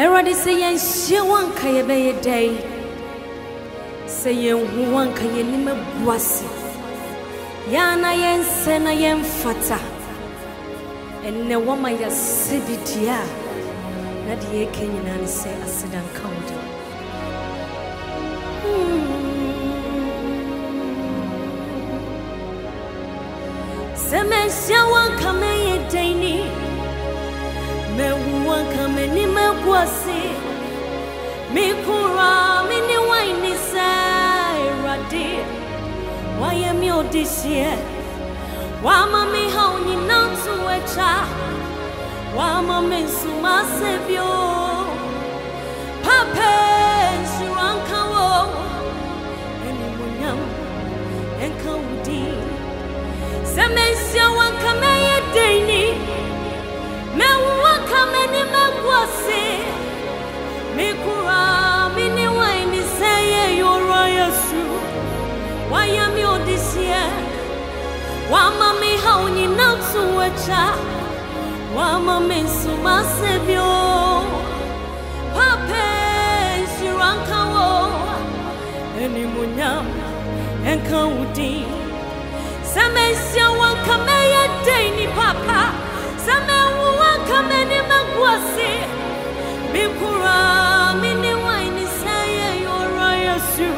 Everybody say yen she wan ka ye be ye day. Say yen hu wan ka ye ni me buasi. Yana yen sena yen fata. Enne wama ya sibidia. Na di eke nyina ni se asidan kaunta. Se men she wan ka me ye day ni. Me wan kame ni me kwasi, me kura me ni waini say radi, waye mi odishie, wama me hauni nantu echa, wama me suma sebyo, pape shuanka wo, eni munyam, enka udi, zemesha wan kame yedeni. Me waka me ni me kwasi, me kura me ni waini seye yoro yesu. Waya mi odisiye, wama mi hauni nantu echa, wama mi suma sebyo. Pape shiranka wo, eni munyam enka udi. Seme siya waka me ya deni papa, seme wu. Kame ni magwasi, mikura mini waini saye yora yesu.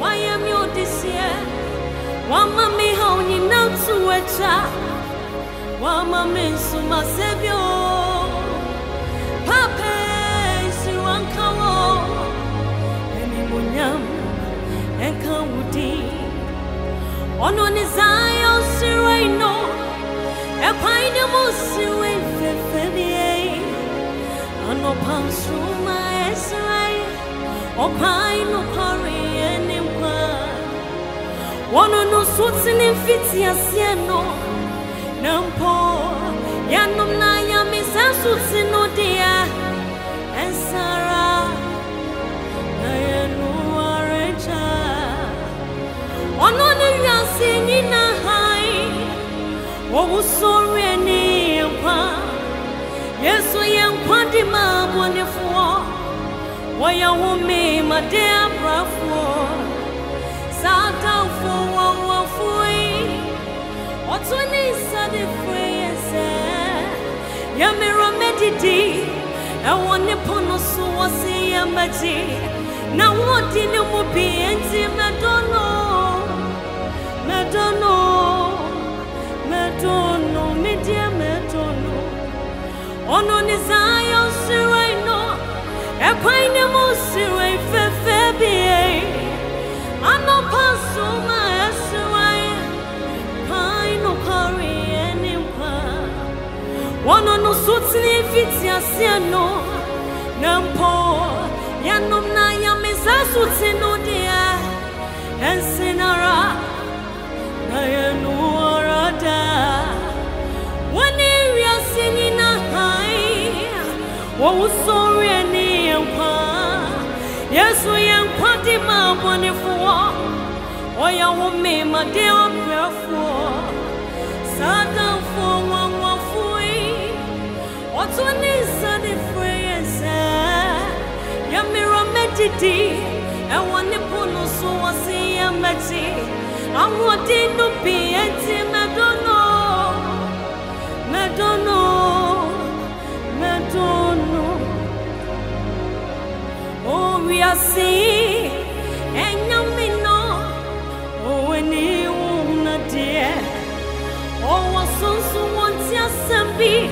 Waya mi odisiye, wama mi hauni nantu echa, wama mi suma sebyo. Pape si wankawo, eni munyam enka udi. Ono ni zayo si reino, epaini musiwe. No pants through my essay, or pine no hurry anywhere. One of no suits in infitia, Sieno, Nampo, Yanum Naya, Miss Susino, dear, and Sarah, I know a richer. One of the Yasin in a high, what was so many. Yesu yankwadi mabonefo waya wome madebrafo satafo wawafui otuni sade freyese yamero medidi ewone pono so wasi yamati na wodi ne mubi enti madono madono madono media madono. Ono ni zayo sirei no, epai ni mo sirei fefebie. Ano pasuma esirei, pai no kari enimpa. Ono no sutini fiti asiano, nampo yanom na yamisa sutino dia, ensinara na yenu arada. Wani yasini na. Oh, sorry, any one. Yes, we am quite my money for. Oh, you will make my dear prayer for. Satan for 1 1 4. What's on this Sunday phrase? Yamira medity. I want to put no so I see a matty. I want it to be a team. I don't know. I don't know. I don't know. Oh, we are seeing, and you may know. Oh, when you want to dear. Oh, what so wants your son be?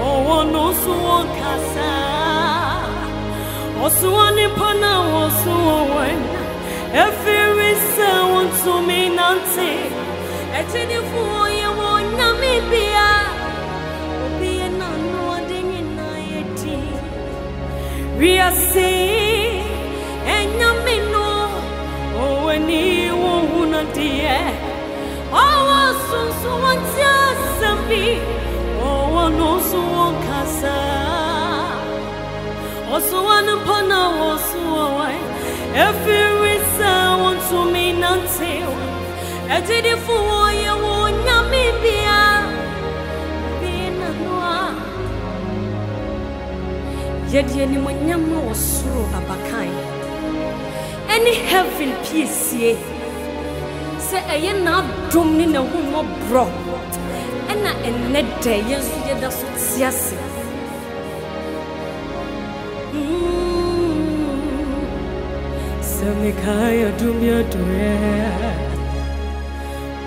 Oh, what no so wants Casa. Oh, so one in Pana was so one. Every sound to me, Nancy. I tell you for you want Namibia. We are saying, and you may know, oh, when you want to hear. Oh, so wants your son be, oh, no, so won't Casa. Oh, so one upon our soul, every sound to me, Nancy. I did it for you, won't Namibia. Yet, any Munyama was so abakai. Any heaven peace, say I am not doing a woman more broad. And I am not there, yes, yes, yes. Samikaya do me a duet.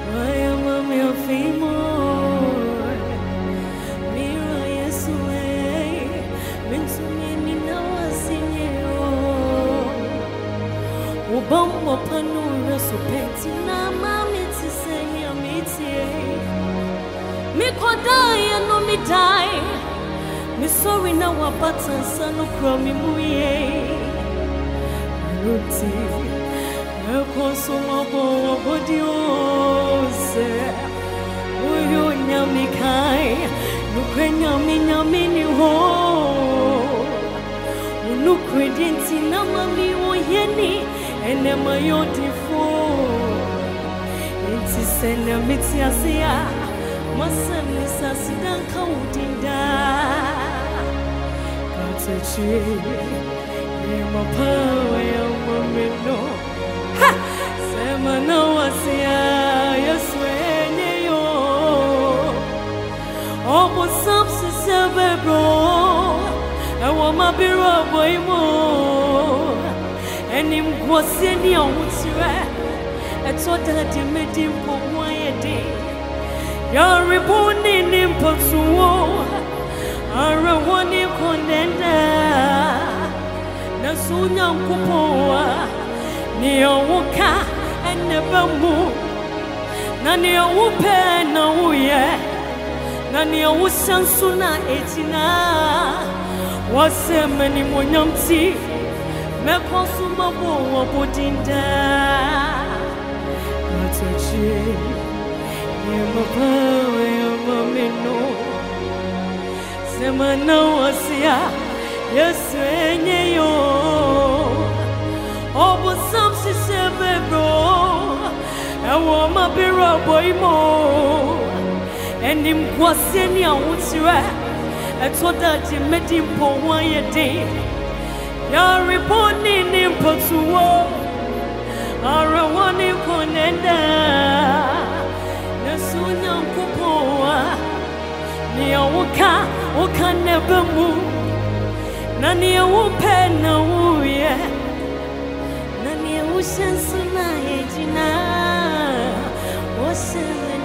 I am a mere female. Bumbo Panura, so Petina, Mammy to say, Yamiti. Make what die and no me die. Me sorry now, a button, son of Crummy Muye. Ruti, no consumable body, oh, sir. Oh, you yummy kind, look when yummy, yummy, oh, look credence in a mummy or yenny. And am I your default? It is an amitiasia. My son is a sedan counting down. Got a cheer. I'm a power woman. No, Samana was here. Yes, when you almost subsist a bro. I want my bureau boy more. And him was in your woods, and so that he made him for one day. You're reborn in him for so long. I want him condemned. The soon young Kupoa near Woka and never move. None of you pay no yet. None of you son sooner 89 was a many more young tea. Me consuma wo bodinda atoche ni mabawe amameno semana wasia yesu enyeyo obo samsi sebebro ewo mabiro boymo enim kwaseni awutire etoda ti medimpo wan yede. You're reborn in Impotuo. I want you Konenda. The soon young Kupoa. Near Woka, Woka never move. Nania Wope, no, yeah. Nania Wushan Suna, Egina. What's in